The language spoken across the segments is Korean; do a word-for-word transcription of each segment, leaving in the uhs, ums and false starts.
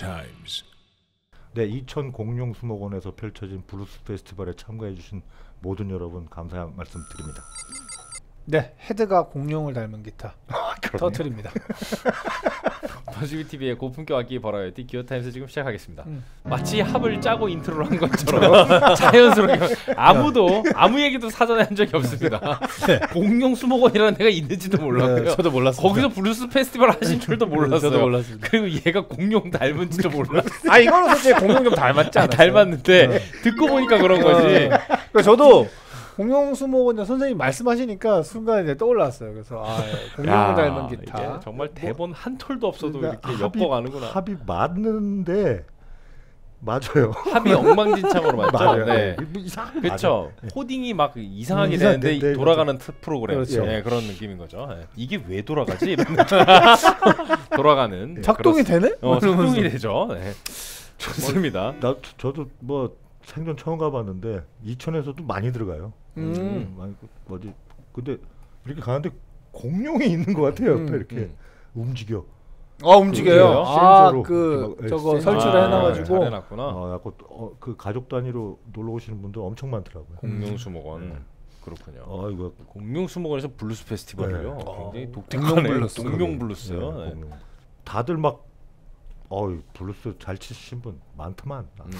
Times. 네, 이천 공룡수목원에서 펼쳐진 블루스 페스티벌에 참가해주신 모든 여러분 감사의 말씀 드립니다. 네, 헤드가 공룡을 닮은 기타 아, 터트립니다. 버즈비티비의 고품격 악기 버라이어티 기어타임스 지금 시작하겠습니다. 음. 마치 합을 짜고 인트로를 한 것처럼 자연스럽게 아무도 아무 얘기도 사전에 한 적이 없습니다. 네. 공룡수목원이라는 데가 있는지도 몰랐고요. 네, 저도 몰랐어요. 거기서 블루스 페스티벌 하신 줄도 몰랐어요. 저도 몰랐습니다. 그리고 얘가 공룡 닮은지도 몰랐어요. 아, 이거는 솔직히 공룡 좀 닮았지 않았어요? 닮았는데 네. 듣고 보니까 그런 거지. 그러니까 저도 공룡수목원 선생님 말씀하시니까 순간 이제 떠올랐어요. 그래서 아, 공룡을 닮은 기타. 정말 대본 한 톨도 없어도 그러니까 이렇게 합이, 엿보가는구나. 합이 맞는데 맞아요. 합이 엉망진창으로 맞죠. 맞아요. 네. 그렇죠. 호딩이 막 이상하게 음, 되는데 네, 돌아가는 네, 프로그램. 그렇죠. 네, 그런 느낌인 거죠. 네. 이게 왜 돌아가지? 돌아가는. 네. 작동이 되네? 어, 작동이 되죠. 네. 좋습니다. 뭐, 나 저도 뭐 생전 처음 가봤는데 이천에서도 많이 들어가요. 음. 음, 많이 뭐지? 근데 이렇게 가는데 공룡이 있는 것 같아요. 옆에 음, 이렇게 음. 움직여. 아 움직여요? 아 그 저거 설치를 아, 해놔가지고. 잘 해놨구나. 어, 어, 그 가족 단위로 놀러 오시는 분들 엄청 많더라고요. 공룡수목원. 음. 그렇군요. 아 이거 공룡수목원에서 블루스 페스티벌이요. 네. 굉장히 아, 독특하네요. 공룡 블루스요. 네, 네. 다들 막 어이 블루스 잘 치신 분 많더만. 음.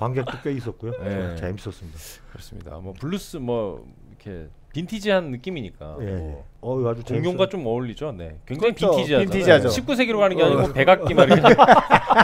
관객도 꽤 있었고요. 네. 재밌었습니다. 그렇습니다. 뭐 블루스 뭐 이렇게 빈티지한 느낌이니까. 예. 뭐 어, 아주 공룡과 좀 어울리죠. 네. 굉장히 그렇죠. 빈티지하죠. 네. 십구 세기로 가는 게 아니고 어, 백악기 말이죠.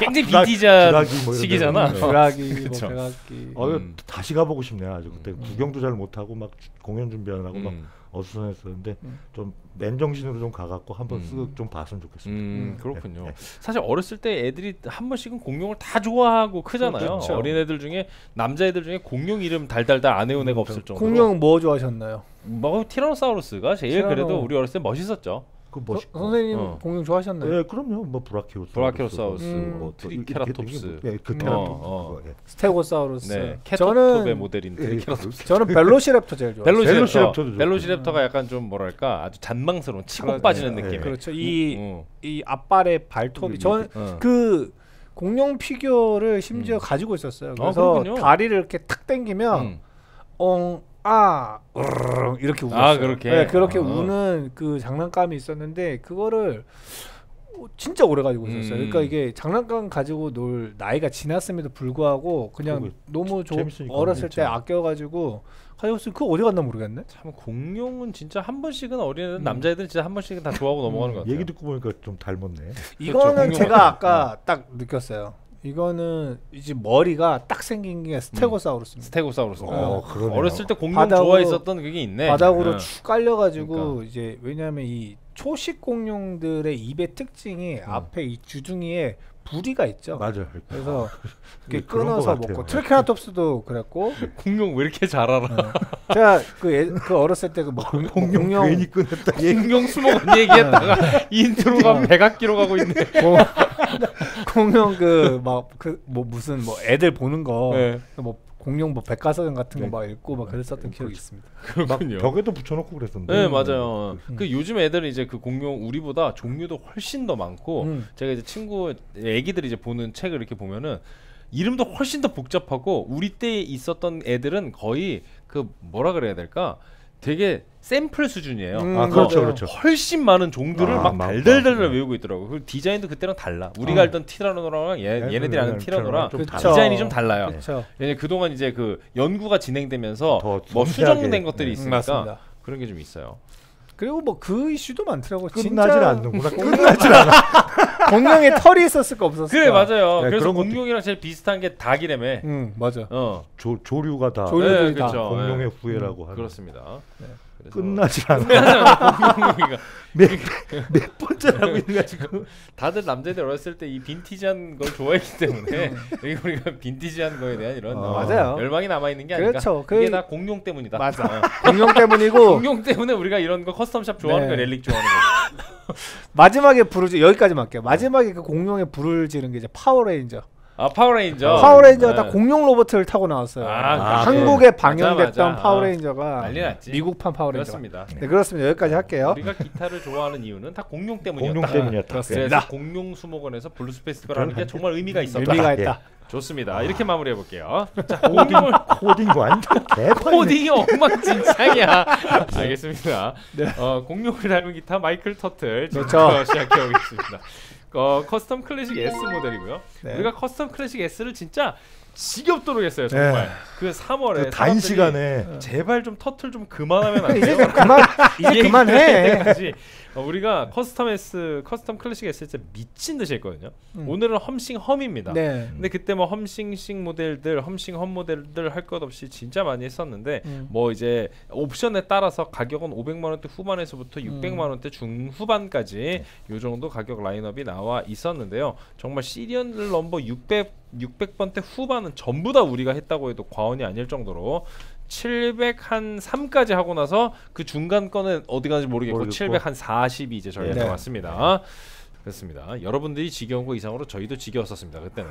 굉장히 빈티지한 시기잖아. 백악기, 그렇죠. 백악기. 어, 음. 다시 가보고 싶네요. 아주 그때 음. 구경도 잘 못하고 막 공연 준비하느라고 음. 막 어수선했었는데 음. 좀 맨정신으로 좀 가갖고 한번 쓱 좀 음. 봤으면 좋겠습니다. 음, 그렇군요. 네, 네. 사실 어렸을 때 애들이 한 번씩은 공룡을 다 좋아하고 크잖아요. 그렇죠. 어린 애들 중에 남자애들 중에 공룡 이름 달달달 안 해온 애가 없을 정도로. 공룡 뭐 좋아하셨나요? 뭐 티라노사우루스가 제일 티라노. 그래도 우리 어렸을 때 멋있었죠. 그 멋있고. 서, 선생님 어. 공룡 좋아하셨나요? 네, 그럼요. 뭐 브라키오사우루스, 브라키오사우스, 음. 뭐 트리케라톱스, 예, 그 테라톱스, 어, 어. 예. 스테고사우루스, 네. 캐터톱의 모델인 트리케라톱스. 저는 벨로시랩터 제일 좋아해요. 벨로시랩터, 벨로시랩터가 약간 좀 뭐랄까 아주 잔망스러운 치고 빠지는 네. 느낌. 네. 그렇죠. 이 이 앞발의 발톱이 저는 그 공룡 피규어를 심지어 음. 가지고 있었어요. 그래서 아, 다리를 이렇게 탁 당기면 음. 엉 아, 이렇게 울었어요. 아, 그렇게. 네, 그렇게 아. 우는 그 장난감이 있었는데 그거를 진짜 오래 가지고 있었어요. 음. 그러니까 이게 장난감 가지고 놀 나이가 지났음에도 불구하고 그냥 너무 조, 어렸을 때 아껴가지고 가지고 있으면 그거 어디 갔나 모르겠네. 참 공룡은 진짜 한 번씩은 어린애들 음. 남자애들은 진짜 한 번씩은 다 좋아하고 넘어가는 것 같아요. 얘기 듣고 보니까 좀 닮았네. 이거는 제가 아까 딱 느꼈어요. 이거는 이제 머리가 딱 생긴 게 스테고사우루스입니다. 음. 스테고사우루스. 어, 어렸을 때 공룡 좋아했었던 그게 있네. 바닥으로 네. 축 깔려가지고 그러니까. 이제 왜냐하면 이 초식 공룡들의 입의 특징이 음. 앞에 이 주둥이에 부리가 있죠. 맞아요. 그래서 이렇게 끊어서 먹고 트리케라톱스도 그랬고. 공룡 왜 이렇게 잘 알아? 네. 제가 그, 애, 그 어렸을 때 그 뭐, 공룡, 공룡 괜히 끊었다. 공룡 수목원 얘기했다가 인트로가 백악기로 가고 있네. 뭐, 공룡 그 막 그 뭐 무슨 뭐 애들 보는 거 네. 뭐 공룡 뭐 백과사전 같은 거 막 네. 읽고 막 그랬었던 기억이 있습니다. 그렇군요. 막 벽에도 붙여놓고 그랬었는데. 네 맞아요. 음. 그 요즘 애들은 이제 그 공룡 우리보다 종류도 훨씬 더 많고 음. 제가 이제 친구 애기들이 이제 보는 책을 이렇게 보면은 이름도 훨씬 더 복잡하고 우리 때 있었던 애들은 거의 그 뭐라 그래야 될까? 되게 샘플 수준이에요. 음, 아, 그렇죠, 그렇죠. 훨씬 많은 종들을 아, 막 달달달달 외우고 있더라고. 그 디자인도 그때랑 달라. 우리가 알던 아. 티라노랑 얘, 얘네들이 얘네들 아는 티라노랑 좀 디자인이 좀 달라요. 네. 그동안 이제 그 연구가 진행되면서 뭐 수정된 것들이 네. 있으니까 음, 그런 게 좀 있어요. 그리고 뭐 그 이슈도 많더라고. 끝나질 않는구나. 끝나질 않아. 공룡에 털이 있었을까 없었을까. 그래 맞아요. 네, 그래서 공룡이랑 것도... 제일 비슷한 게 닭이라며. 응 맞아. 어 조, 조류가 다. 조류들이 네, 다 그렇죠. 공룡의 후예라고 음, 하는. 그렇습니다. 네. 끝나질 않아. 몇, 몇 번째라고 있는가 지금. 다들 남자들 어렸을 때 이 빈티지한 걸 좋아했기 때문에 우리가 빈티지한 거에 대한 이런 어. 맞아요. 열망이 남아 있는 게 아닌가. 그렇죠. 그게 다 공룡 때문이다. 맞아. 어. 공룡 때문이고. 공룡 때문에 우리가 이런 거 커스텀샵 좋아하는 네. 거 렐릭 좋아하는 거. 마지막에 부르지 여기까지만 할게요. 마지막에 그 공룡의 불을 지는 게 이제 파워레인저. 아 파워레인저. 파워레인저가 네. 다 공룡 로봇을 타고 나왔어요. 아, 아, 한국에 네. 방영됐던 맞아, 맞아. 파워레인저가 난리났지. 미국판 파워레인저. 그렇습니다. 네 그렇습니다. 여기까지 할게요. 우리가 기타를 좋아하는 이유는 다 공룡 때문이었다. 공룡 때문이었다. 그래서 공룡 수목원에서 블루스 페스티벌하는 게 정말 의미가 있었다. 의미가 있다. 예. 좋습니다. 이렇게 마무리해 볼게요. 코딩을 코딩 완전 코딩이 엉망진창이야. 알겠습니다. 네. 어, 공룡을 닮은 기타 마이클 터틀 지금부터 시작해 보겠습니다. 어, 커스텀 클래식 S 모델이고요. 네. 우리가 커스텀 클래식 S를 진짜 지겹도록 했어요 정말. 네. 그 삼월에 그 단시간에 제발 좀 터틀 좀 그만하면 안 돼요? 그만 이제 그만해. 어, 우리가 커스텀 S, 커스텀 클래식 S 진짜 미친 듯이 했거든요. 음. 오늘은 험싱 험입니다. 네. 근데 그때 뭐 험싱싱 모델들, 험싱 험 모델들 할 것 없이 진짜 많이 했었는데 음. 뭐 이제 옵션에 따라서 가격은 오백만 원대 후반에서부터 음. 육백만 원대 중후반까지 요 네. 정도 가격 라인업이 나와 있었는데요. 정말 시리얼 넘버 육백, 육백 번대 후반은 전부 다 우리가 했다고 해도 과언이 아닐 정도로 칠백 한 삼까지 하고 나서 그 중간 거는 어디 가는지 모르겠고, 모르겠고. 칠백 한 사십이 이제 저희한테 네. 왔습니다. 네. 그렇습니다. 여러분들이 지겨운 거 이상으로 저희도 지겨웠었습니다. 그때는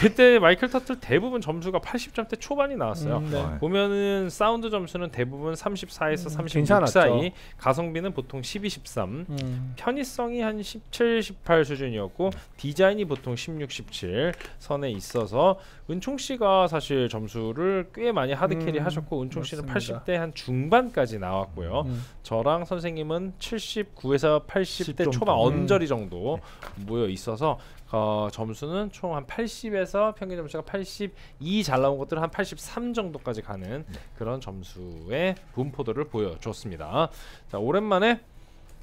그때 마이클 터틀 대부분 점수가 팔십 점대 초반이 나왔어요. 음, 네. 보면은 사운드 점수는 대부분 삼십사에서 음, 삼십육 사이, 가성비는 보통 십이, 십삼, 음. 편의성이 한 십칠, 십팔 수준이었고 디자인이 보통 십육, 십칠 선에 있어서 은총씨가 사실 점수를 꽤 많이 하드캐리 음, 하셨고 은총씨는 팔십대 한 중반까지 나왔고요. 음. 저랑 선생님은 칠십구에서 팔십대 초반 음. 언저리 정도 모여 있어서 어, 점수는 총 한 팔십에서 평균 점수가 팔십이 잘 나온 것들은 한 팔십삼 정도까지 가는 네. 그런 점수의 분포도를 보여줬습니다. 자, 오랜만에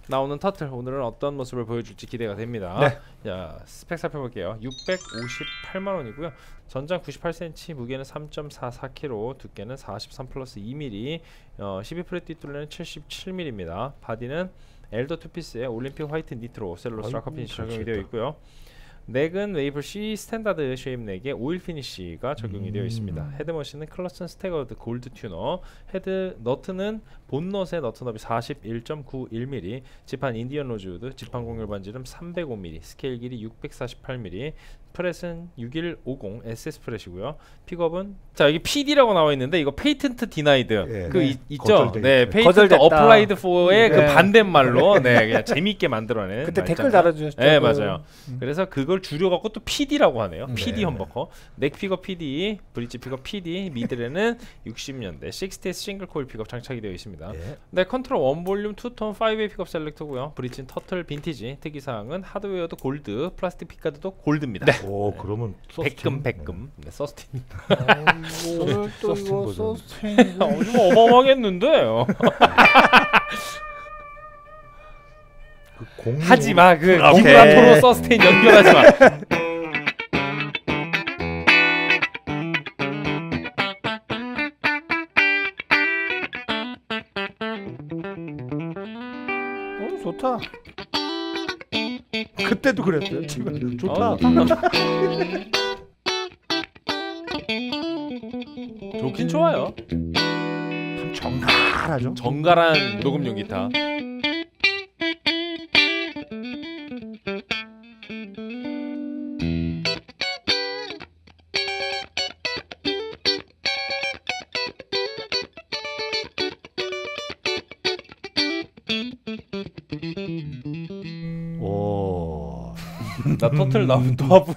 나오는 터틀 오늘은 어떤 모습을 보여줄지 기대가 됩니다. 네. 자, 스펙 살펴볼게요. 육백오십팔만 원이고요 전장 구십팔 센티미터, 무게는 삼 점 사사 킬로그램, 두께는 사십삼 플러스 이 밀리미터, 어, 십이 프렛 뒷둘레는 칠십칠 밀리미터입니다 바디는 엘더 투피스에 올림픽 화이트 니트로 셀룰로스 락커 피니쉬 적용이 되어 있고요. 넥은 웨이블 C 스탠다드 쉐입 넥에 오일 피니쉬가 적용이 음. 되어 있습니다. 헤드머신은 클러슨 스태거드 골드 튜너, 헤드 너트는 본넛의 너트너비 사십일 점 구일 밀리미터, 지판 인디언 로즈우드, 지판 공률 반지름 삼백오 밀리미터, 스케일 길이 육백사십팔 밀리미터, 프렛은 육일오공 에스에스 프렛이고요. 픽업은 자 여기 피디라고 나와 있는데 이거 페이턴트 디나이드 예, 그 네. 이, 있죠? 네 페이턴트 어플라이드 사의 네. 그 반대말로 네 그냥 재미있게 만들어낸 그때 댓글 달아주셨죠? 네 맞아요. 음. 그래서 그걸 줄여갖고 또 피디라고 하네요. 네. 피디 험버커 넥 픽업 피디, 브릿지 픽업 피디, 미들에는 육십 년대 식스티스 싱글 코일 픽업 장착이 되어 있습니다. 예. 네 컨트롤 원 볼륨 투톤 파이브웨이 픽업 셀렉터고요. 브릿지는 터틀 빈티지, 특이사항은 하드웨어도 골드, 플라스틱 픽가드도 골드입니다. 네. 오 네. 그러면 백금 백금 네. 네, 서스틴. 오늘 또 이거 서스틴 어마어마하겠는데. 그 하지마 그 기브라토로 아, 서스틴 연결하지마. 오 좋다. 그때도 그랬대. 지금 좋다. 어, 좋긴 좋아요. 참 정갈하죠. 정갈한 녹음용 기타. 나 터틀 나오면 또 아프.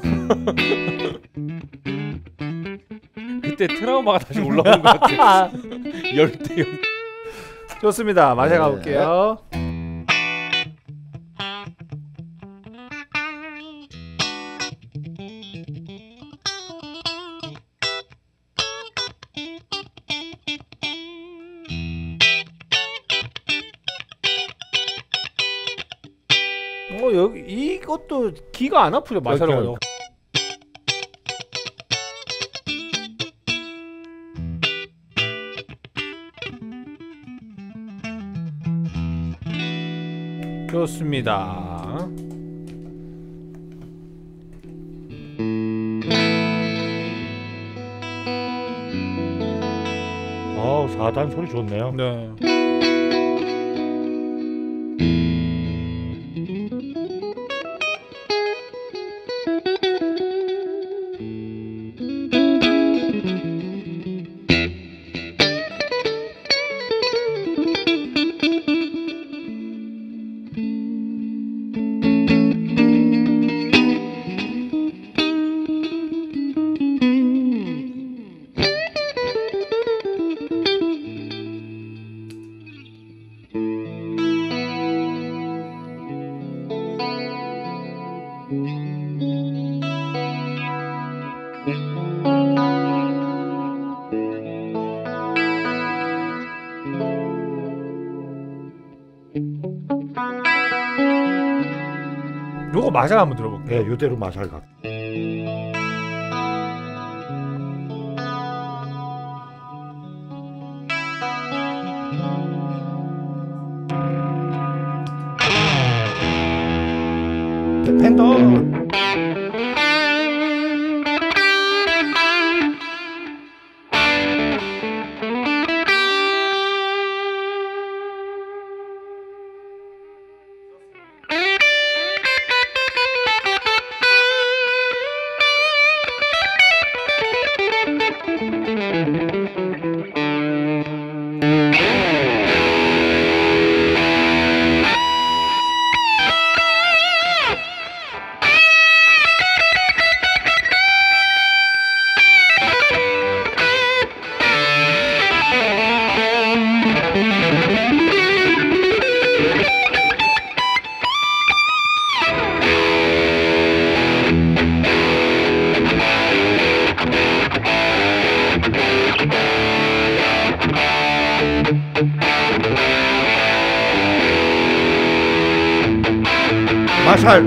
그때 트라우마가 다시 올라오는 것 같아. 열대 열. 좋습니다. 마셔 네. 가볼게요. 어 여기 이것도 기가 안 아프죠 마샬은. 좋습니다. 아 사단 소리 좋네요. 네. 요거 마샬 한번 들어볼게요. 네, 요대로 마샬 가. 팬더. 마샬. 아,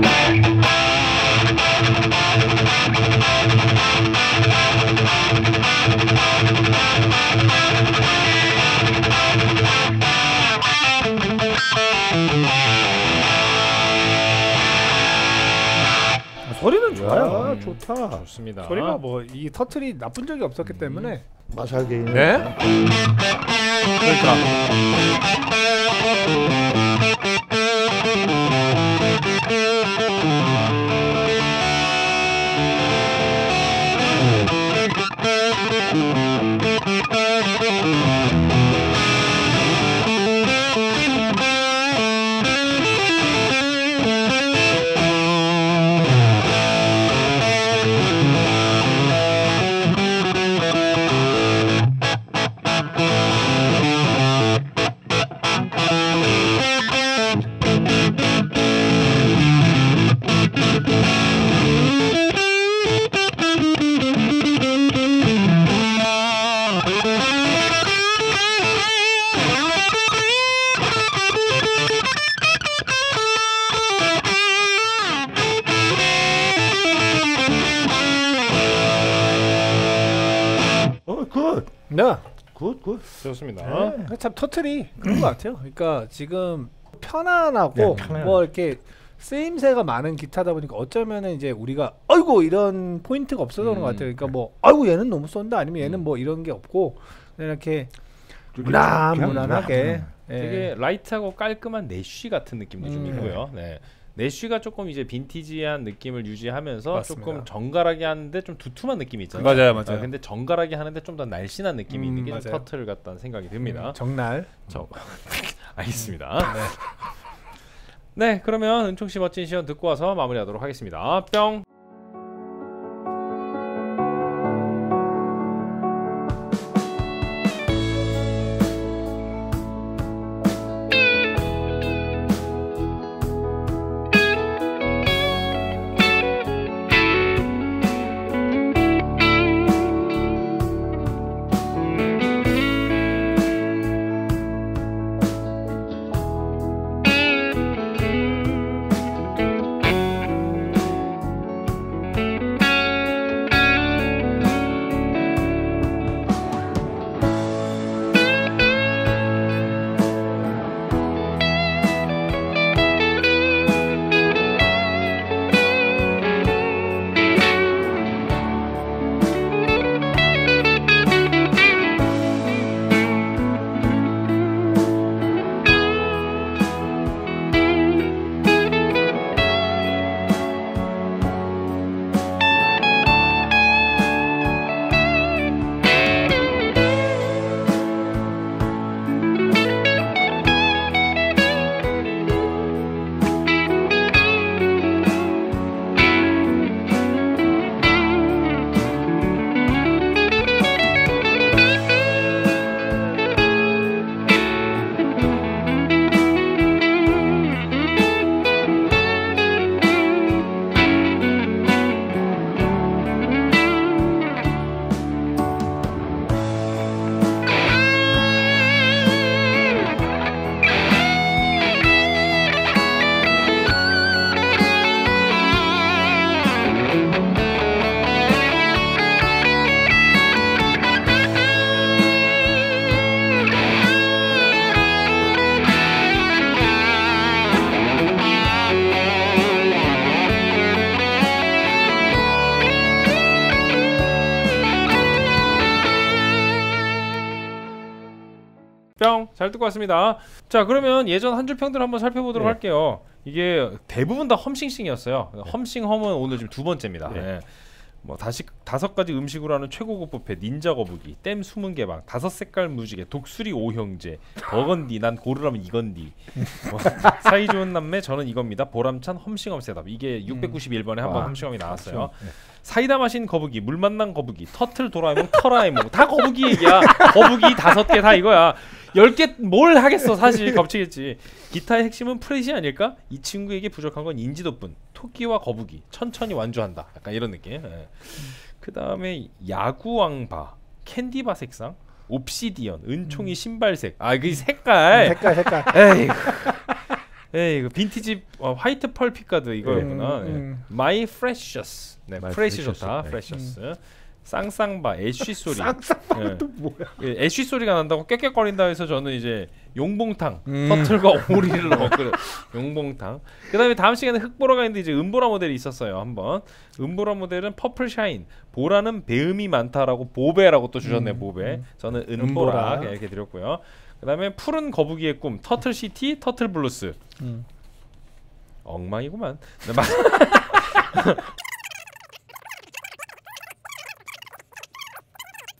소리는 좋아요. 아, 좋다. 좋습니다. 소리가 뭐 이 터틀이 나쁜 적이 없었기 때문에 음. 마샬 게임. 네. 그러니까. 네, 굿, 굿. 좋습니다. 네. 참 터틀이 그런 것 같아요. 그러니까 지금 편안하고 네, 뭐 이렇게 쓰임새가 많은 기타다 보니까 어쩌면은 이제 우리가 아이고 이런 포인트가 없어서 그런 음. 것 같아요. 그러니까 뭐 아이고 얘는 너무 쏜다 아니면 얘는 음. 뭐 이런 게 없고 이렇게 무난 무난하게 네. 되게 라이트하고 깔끔한 내쉬 같은 느낌도 음. 좀 있고요. 네. 내쉬가 조금 이제 빈티지한 느낌을 유지하면서 맞습니다. 조금 정갈하게 하는데 좀 두툼한 느낌이 있잖아요. 맞아요, 맞아요. 아, 근데 정갈하게 하는데 좀 더 날씬한 느낌이 음, 있는 게 터틀 같다는 생각이 듭니다. 음, 정날. 저 알겠습니다. 음. 네. 네, 그러면 은총 씨 멋진 시연 듣고 와서 마무리하도록 하겠습니다. 뿅. 뿅! 잘 뜯고 왔습니다. 자, 그러면 예전 한 줄 평들 한번 살펴보도록 네. 할게요. 이게 대부분 다 험싱싱이었어요. 험싱 험은 오늘 지금 두 번째입니다. 네. 네. 뭐 다시 다섯 가지 음식으로 하는 최고급 뷔페, 닌자 거북이, 댐 숨은 개방, 다섯 색깔 무지개, 독수리 오형제, 버건디, 난 고르라면 이건디, 뭐, 사이 좋은 남매, 저는 이겁니다. 보람찬 험싱엄 셋업. 이게 육백구십일 번에 음. 한번 험싱엄이 나왔어요. 네. 사이다 마신 거북이, 물 만난 거북이, 터틀 도라에몽, 터라에몽. 다 거북이 얘기야. 거북이 다섯 개 다 이거야. 열 개 뭘 하겠어 사실. 겹치겠지. 기타의 핵심은 프렛이 아닐까? 이 친구에게 부족한 건 인지도뿐. 토끼와 거북이 천천히 완주한다. 약간 이런 느낌. 네. 그 다음에 야구왕바, 캔디바 색상, 옵시디언, 은총이 신발색. 아 그 색깔 색깔 색깔 에이 에이 그 빈티지 어, 화이트 펄 핏가드 이거였구나. 음, 음. 네. 마이 프레셔스. 네, 프레시 좋다. 프레셔스. 음. 쌍쌍바, 애쉬 소리. 쌍쌍바는 또 뭐야? 예, 애쉬 소리가 난다고 깨깨거린다 해서 저는 이제 용봉탕, 음. 터틀과 오리를 먹고 용봉탕. 그다음에 다음 시간에 흑보라가 있는데 이제 은보라 모델이 있었어요 한번. 은보라 모델은 퍼플 샤인, 보라는 배음이 많다라고 보배라고 또 주셨네요. 음. 보배. 저는 은보라, 은보라. 이렇게 드렸고요. 그다음에 푸른 거북이의 꿈, 터틀 시티, 터틀 블루스. 음. 엉망이구만.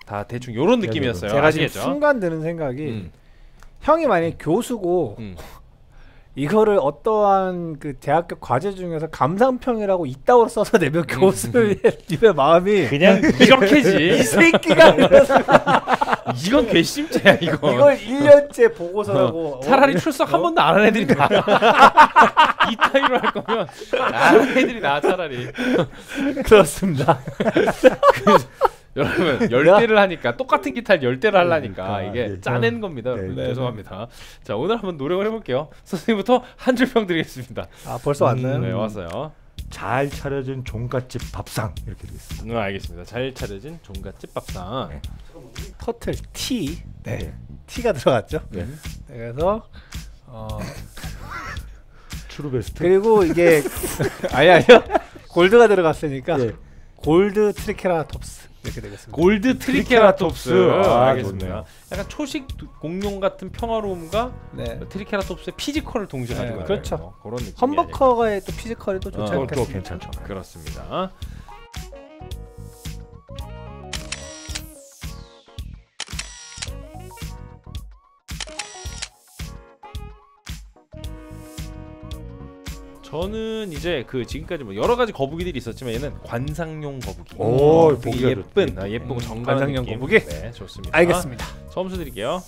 다 대충 요런 느낌이었어요. 제가 지금 아시겠죠? 순간 드는 생각이 음. 형이 만약에 음. 교수고 음. 이거를 어떠한 그 대학교 과제 중에서 감상평이라고 이따오로 써서 내면 음. 교수의 음. 마음이 그냥 이렇게지. 이 새끼가 이건 괘씸죄야 이거. 이걸 일 년째 보고서라고. 어. 차라리 어. 출석 어? 한 번도 안 한 애들이 나. 이따위로 할 거면 안 한 애들이 나 차라리. 그렇습니다. 그, 여러분 열대를 하니까 똑같은 기타를 열대를 하려니까 아, 이게 예, 짜낸 겁니다. 네, 여러분 네, 죄송합니다. 네. 자 오늘 한번 노력을 해볼게요. 선생님부터 한 줄 평 드리겠습니다. 아 벌써 왔나요? 음, 네 왔어요. 잘 차려진 종갓집 밥상 이렇게 드리겠습니다. 음, 알겠습니다. 잘 차려진 종갓집 밥상. 네. 터틀 T 네. 네. T가 들어갔죠? 네. 그래서 어... 트루베스트 그리고 이게 아니 아니요 골드가 들어갔으니까 네. 골드 트리케라톱스 이렇게 되겠습니다. 골드 트리케라톱스. 트리케라톱스. 아, 알겠습니다. 약간 초식 공룡 같은 평화로움과 네. 트리케라톱스의 피지컬을 동시에 가지고 네, 그렇죠. 뭐 그런 느낌. 험버커의 또 피지컬이 또 좋지 않겠습니까? 어, 괜찮죠. 그렇습니다. 저는 이제 그 지금까지 뭐 여러 가지 거북이들이 있었지만 얘는 관상용 거북이. 오, 되게 예쁜, 아, 예쁘고 정갈한 관상용 느낌. 거북이. 네, 좋습니다. 알겠습니다. 점수 드릴게요.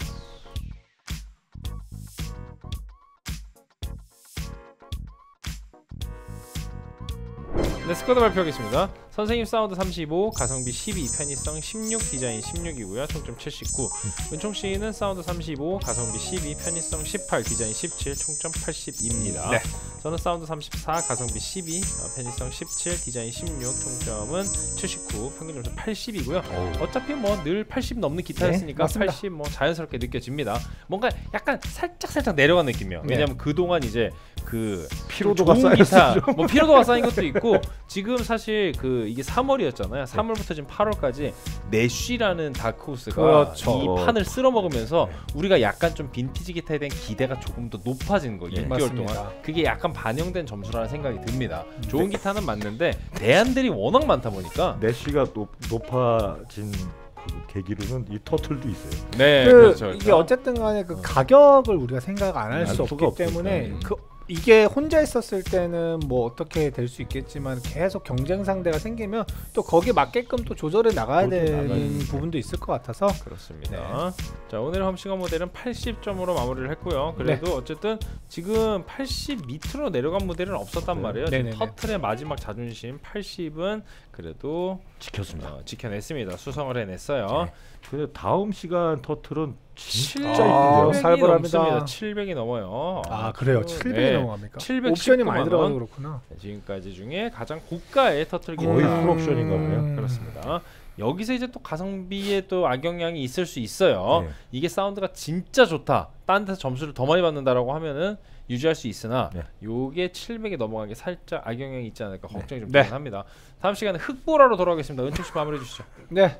네, 스쿼드 발표하겠습니다. 선생님 사운드 삼십오, 가성비 십이, 편의성 십육, 디자인 십육이고요. 총점 칠십구. 은총씨는 사운드 삼십오, 가성비 십이, 편의성 십팔, 디자인 십칠, 총점 팔십이입니다. 네. 저는 사운드 삼십사, 가성비 십이, 편의성 십칠, 디자인 십육, 총점은 칠십구, 평균점수 팔십이고요. 오. 어차피 뭐 늘 팔십 넘는 기타였으니까 네, 팔십 뭐 자연스럽게 느껴집니다. 뭔가 약간 살짝 살짝 내려간 느낌이에요. 네. 왜냐면 그동안 이제 그 피로도가 쌓인 기타, 뭐 피로도가 쌓인 것도 있고 지금 사실 그 이게 삼월이었잖아요. 삼월부터 지금 팔월까지 내쉬라는 다크호스가 그렇죠. 이 판을 쓸어먹으면서 우리가 약간 좀 빈티지 기타에 대한 기대가 조금 더 높아진 거예요. 예, 육 개월 맞습니다. 동안 그게 약간 반영된 점수라는 생각이 듭니다. 좋은 기타는 맞는데 대안들이 워낙 많다 보니까 내쉬가 높아진 그 계기로는 이 터틀도 있어요. 네, 그, 그렇죠, 그렇죠. 이게 어쨌든 간에 그 가격을 우리가 생각 안 할 수 없기 없으니까. 때문에 음. 그 이게 혼자 있었을 때는 뭐 어떻게 될 수 있겠지만 계속 경쟁 상대가 생기면 또 거기에 맞게끔 또 조절해 나가야 되는 부분도 있을 것 같아서 그렇습니다. 네. 자 오늘 험싱어 모델은 팔십 점으로 마무리를 했고요. 그래도 네. 어쨌든 지금 팔십 밑으로 내려간 모델은 없었단 네. 말이에요. 지금 터틀의 마지막 자존심 팔십은 그래도 지켰습니다. 어, 지켜냈습니다. 수성을 해냈어요. 네. 근데 다음 시간 터틀은 진짜 아, 살벌합니다. 칠백이 넘어요. 아 그래요? 칠백이 네. 넘어갑니까? 옵션이 많이 들어가서 그렇구나. 네, 지금까지 중에 가장 고가의 터틀기는 거의 풀옵션인가 보네요. 음. 그렇습니다. 여기서 이제 또 가성비에 또 악영향이 있을 수 있어요. 네. 이게 사운드가 진짜 좋다, 딴 데서 점수를 더 많이 받는다라고 하면은 유지할 수 있으나 네. 요게 칠백에 넘어간 게 살짝 악영향이 있지 않을까 걱정이 네. 좀 되긴 네. 합니다. 다음 시간에 흑보라로 돌아오겠습니다. 은총 씨 마무리해 주시죠. 네.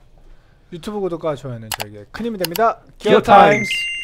유튜브 구독과 좋아요는 저에게 큰 힘이 됩니다. 기어 타임스.